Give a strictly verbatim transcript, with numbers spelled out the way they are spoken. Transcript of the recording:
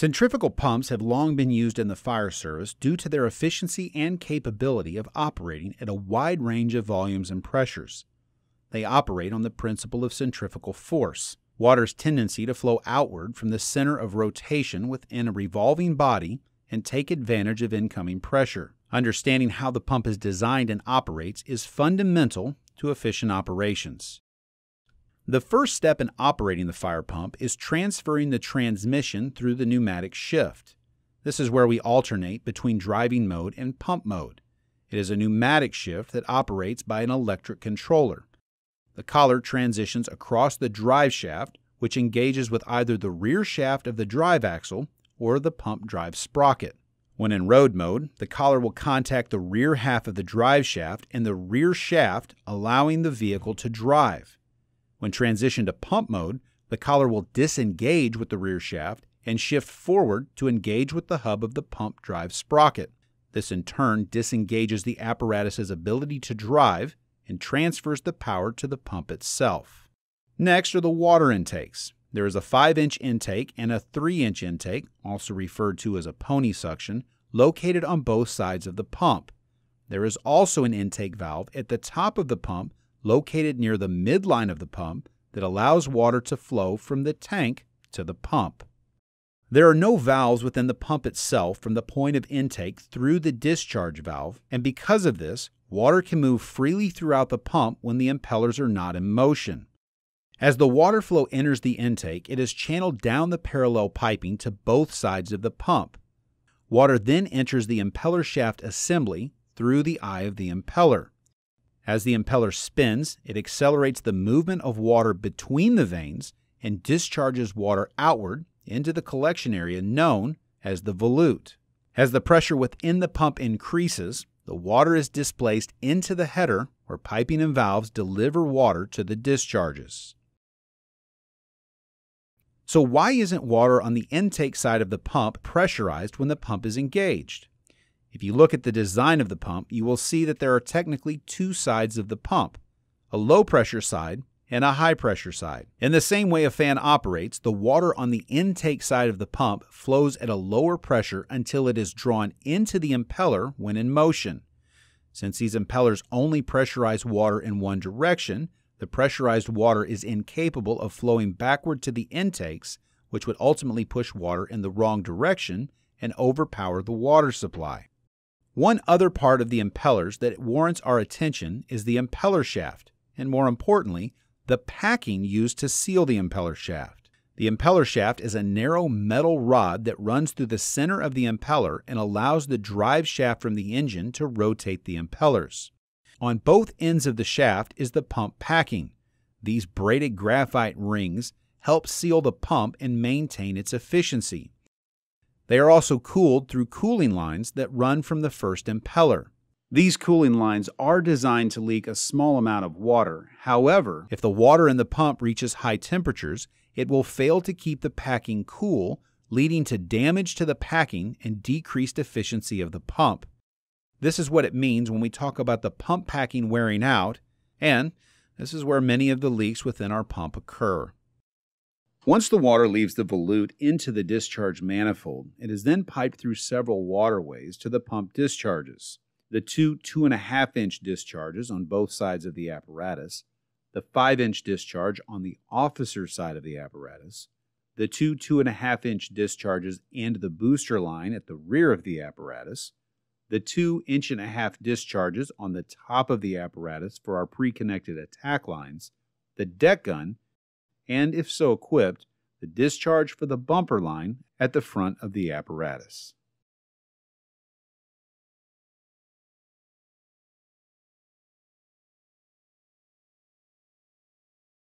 Centrifugal pumps have long been used in the fire service due to their efficiency and capability of operating at a wide range of volumes and pressures. They operate on the principle of centrifugal force, water's tendency to flow outward from the center of rotation within a revolving body and take advantage of incoming pressure. Understanding how the pump is designed and operates is fundamental to efficient operations. The first step in operating the fire pump is transferring the transmission through the pneumatic shift. This is where we alternate between driving mode and pump mode. It is a pneumatic shift that operates by an electric controller. The collar transitions across the drive shaft, which engages with either the rear shaft of the drive axle or the pump drive sprocket. When in road mode, the collar will contact the rear half of the drive shaft and the rear shaft, allowing the vehicle to drive. When transitioned to pump mode, the collar will disengage with the rear shaft and shift forward to engage with the hub of the pump drive sprocket. This in turn disengages the apparatus's ability to drive and transfers the power to the pump itself. Next are the water intakes. There is a five inch intake and a three inch intake, also referred to as a pony suction, located on both sides of the pump. There is also an intake valve at the top of the pump, located near the midline of the pump, that allows water to flow from the tank to the pump. There are no valves within the pump itself from the point of intake through the discharge valve, and because of this, water can move freely throughout the pump when the impellers are not in motion. As the water flow enters the intake, it is channeled down the parallel piping to both sides of the pump. Water then enters the impeller shaft assembly through the eye of the impeller. As the impeller spins, it accelerates the movement of water between the vanes and discharges water outward into the collection area known as the volute. As the pressure within the pump increases, the water is displaced into the header where piping and valves deliver water to the discharges. So why isn't water on the intake side of the pump pressurized when the pump is engaged? If you look at the design of the pump, you will see that there are technically two sides of the pump, a low-pressure side and a high-pressure side. In the same way a fan operates, the water on the intake side of the pump flows at a lower pressure until it is drawn into the impeller when in motion. Since these impellers only pressurize water in one direction, the pressurized water is incapable of flowing backward to the intakes, which would ultimately push water in the wrong direction and overpower the water supply. One other part of the impellers that warrants our attention is the impeller shaft, and more importantly, the packing used to seal the impeller shaft. The impeller shaft is a narrow metal rod that runs through the center of the impeller and allows the drive shaft from the engine to rotate the impellers. On both ends of the shaft is the pump packing. These braided graphite rings help seal the pump and maintain its efficiency. They are also cooled through cooling lines that run from the first impeller. These cooling lines are designed to leak a small amount of water. However, if the water in the pump reaches high temperatures, it will fail to keep the packing cool, leading to damage to the packing and decreased efficiency of the pump. This is what it means when we talk about the pump packing wearing out, and this is where many of the leaks within our pump occur. Once the water leaves the volute into the discharge manifold, it is then piped through several waterways to the pump discharges: the two two and a half inch discharges on both sides of the apparatus, the five inch discharge on the officer side of the apparatus, the two two and a half inch discharges and the booster line at the rear of the apparatus, the two inch and a half discharges on the top of the apparatus for our pre-connected attack lines, the deck gun, and if so equipped, the discharge for the bumper line at the front of the apparatus.